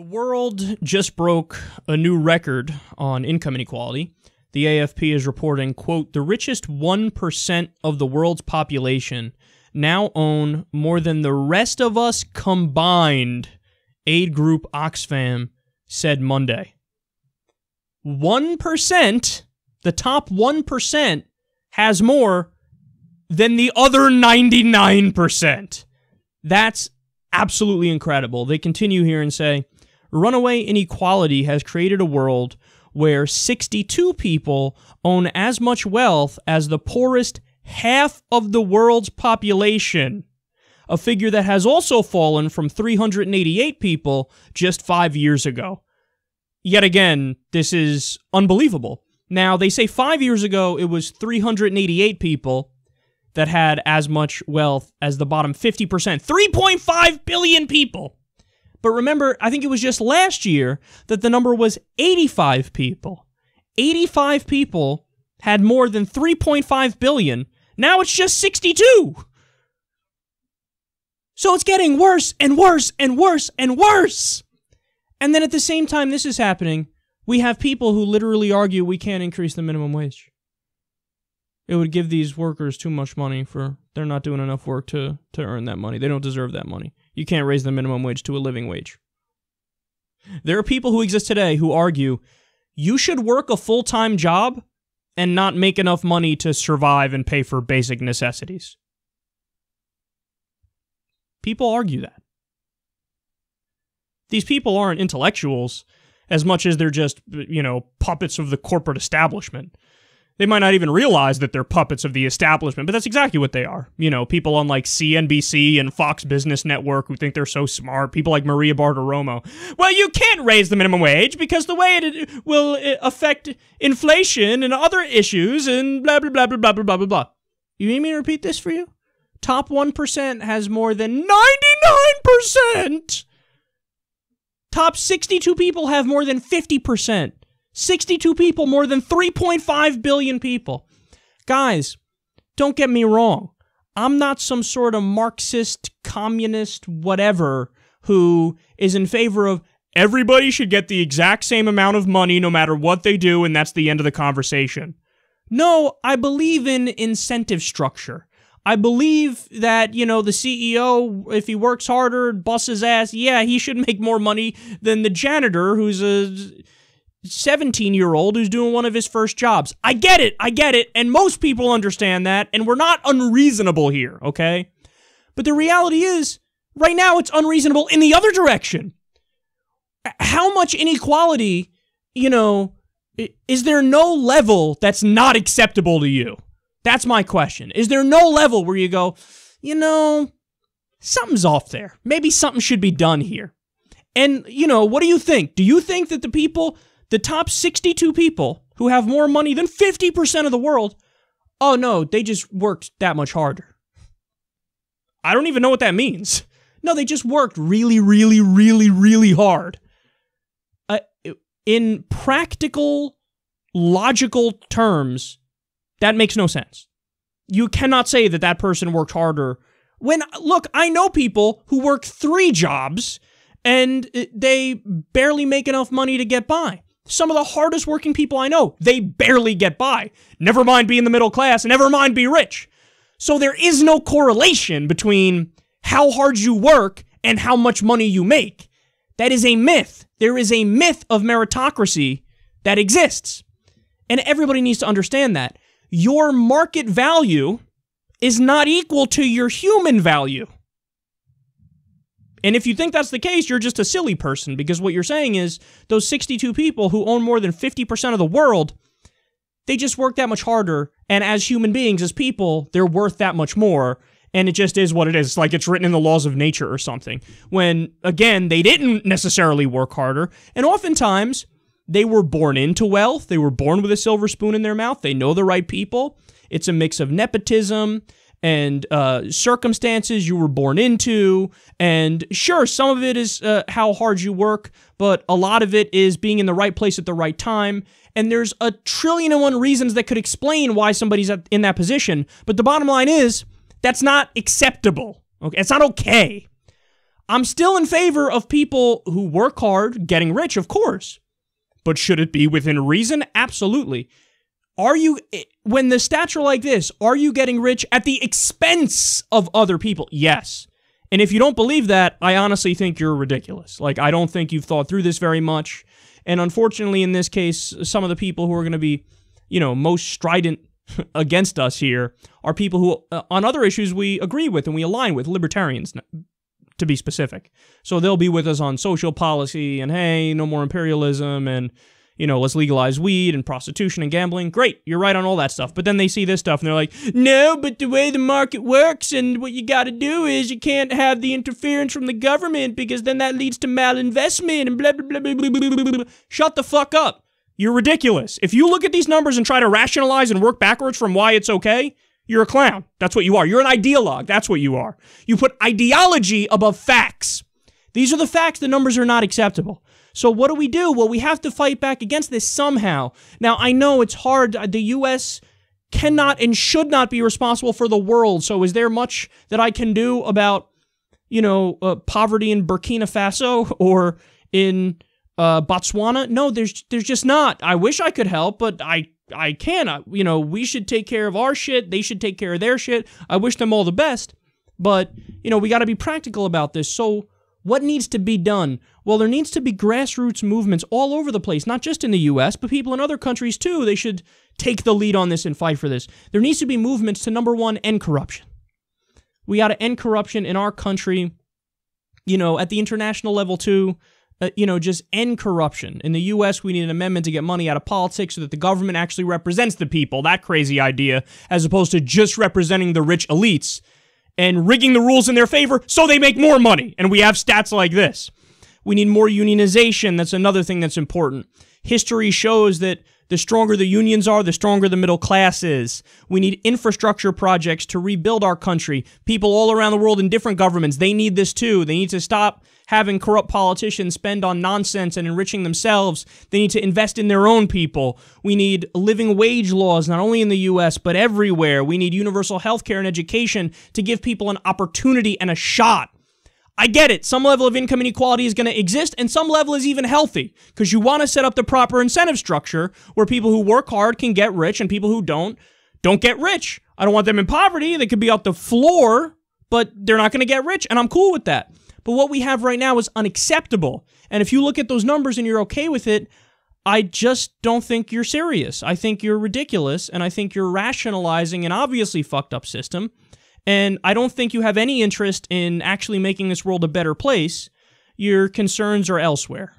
The world just broke a new record on income inequality. The AFP is reporting, quote, the richest 1% of the world's population now own more than the rest of us combined, aid group Oxfam said Monday. 1%, the top 1% has more than the other 99%. That's absolutely incredible. They continue here and say, runaway inequality has created a world where 62 people own as much wealth as the poorest half of the world's population, a figure that has also fallen from 388 people just 5 years ago. Yet again, this is unbelievable. Now, they say 5 years ago it was 388 people that had as much wealth as the bottom 50%. 3.5 billion people! But remember, I think it was just last year that the number was 85 people. 85 people had more than 3.5 billion. Now it's just 62! So it's getting worse and worse and worse and worse! And then at the same time this is happening, we have people who literally argue we can't increase the minimum wage. It would give these workers too much money for they're not doing enough work to earn that money. They don't deserve that money. You can't raise the minimum wage to a living wage. There are people who exist today who argue you should work a full-time job and not make enough money to survive and pay for basic necessities. People argue that. These people aren't intellectuals as much as they're just, you know, puppets of the corporate establishment. They might not even realize that they're puppets of the establishment, but that's exactly what they are. You know, people on like CNBC and Fox Business Network who think they're so smart, people like Maria Bartiromo. Well, you can't raise the minimum wage because the way it will affect inflation and other issues and blah, blah, blah, blah, blah, blah, blah, blah. You need me to repeat this for you? Top 1% has more than 99%. Top 62 people have more than 50%. 62 people, more than 3.5 billion people. Guys, don't get me wrong. I'm not some sort of Marxist, communist, whatever, who is in favor of everybody should get the exact same amount of money no matter what they do, and that's the end of the conversation. No, I believe in incentive structure. I believe that, you know, the CEO, if he works harder, busts his ass, yeah, he should make more money than the janitor who's a 17-year-old who's doing one of his first jobs. I get it, and most people understand that, and we're not unreasonable here, okay? But the reality is, right now it's unreasonable in the other direction. How much inequality, you know, is there no level that's not acceptable to you? That's my question. Is there no level where you go, you know, something's off there. Maybe something should be done here. And, you know, what do you think? Do you think that the people, the top 62 people who have more money than 50% of the world, oh no, they just worked that much harder? I don't even know what that means. No, they just worked really, really, really, really hard. In practical, logical terms, that makes no sense. You cannot say that that person worked harder when, look, I know people who work 3 jobs and they barely make enough money to get by. Some of the hardest working people I know, they barely get by. Never mind being the middle class, never mind be rich. So there is no correlation between how hard you work and how much money you make. That is a myth. There is a myth of meritocracy that exists. And everybody needs to understand that. Your market value is not equal to your human value. And if you think that's the case, you're just a silly person, because what you're saying is those 62 people who own more than 50% of the world, they just work that much harder, and as human beings, as people, they're worth that much more, and it just is what it is. It's like it's written in the laws of nature or something, when, again, they didn't necessarily work harder, and oftentimes, they were born into wealth, they were born with a silver spoon in their mouth, they know the right people, it's a mix of nepotism and circumstances you were born into, and sure, some of it is how hard you work, but a lot of it is being in the right place at the right time, and there's 1,000,000,000 and 1 reasons that could explain why somebody's in that position, but the bottom line is, that's not acceptable, okay? It's not okay. I'm still in favor of people who work hard getting rich, of course. But should it be within reason? Absolutely. Are you, when the stats are like this, are you getting rich at the expense of other people? Yes. And if you don't believe that, I honestly think you're ridiculous. Like, I don't think you've thought through this very much. And unfortunately, in this case, some of the people who are going to be, you know, most strident against us here are people who, on other issues, we agree with and we align with, libertarians, to be specific. So they'll be with us on social policy and, hey, no more imperialism and, you know, let's legalize weed and prostitution and gambling. Great, you're right on all that stuff. But then they see this stuff and they're like, no, but the way the market works and what you got to do is you can't have the interference from the government because then that leads to malinvestment and blah, blah, blah, blah, blah, blah, blah. Shut the fuck up. You're ridiculous. If you look at these numbers and try to rationalize and work backwards from why it's okay, you're a clown. That's what you are. You're an ideologue. That's what you are. You put ideology above facts. These are the facts. The numbers are not acceptable. So what do? Well, we have to fight back against this somehow. Now, I know it's hard. The U.S. cannot and should not be responsible for the world. So is there much that I can do about, you know, poverty in Burkina Faso or in Botswana? No, there's just not. I wish I could help, but I cannot. You know, we should take care of our shit. They should take care of their shit. I wish them all the best. But, you know, we got to be practical about this. So what needs to be done? Well, there needs to be grassroots movements all over the place, not just in the U.S., but people in other countries, too. They should take the lead on this and fight for this. There needs to be movements to, number one, end corruption. We got to end corruption in our country, you know, at the international level, too. You know, just end corruption. In the U.S., we need an amendment to get money out of politics so that the government actually represents the people, that crazy idea, as opposed to just representing the rich elites and rigging the rules in their favor so they make more money. And we have stats like this. We need more unionization. That's another thing that's important. History shows that the stronger the unions are, the stronger the middle class is. We need infrastructure projects to rebuild our country. People all around the world in different governments, they need this too. They need to stop having corrupt politicians spend on nonsense and enriching themselves. They need to invest in their own people. We need living wage laws, not only in the U.S., but everywhere. We need universal health care and education to give people an opportunity and a shot. I get it. Some level of income inequality is going to exist, and some level is even healthy, because you want to set up the proper incentive structure where people who work hard can get rich and people who don't get rich. I don't want them in poverty. They could be off the floor, but they're not going to get rich, and I'm cool with that. But what we have right now is unacceptable. And if you look at those numbers and you're okay with it, I just don't think you're serious. I think you're ridiculous, and I think you're rationalizing an obviously fucked up system. And I don't think you have any interest in actually making this world a better place. Your concerns are elsewhere.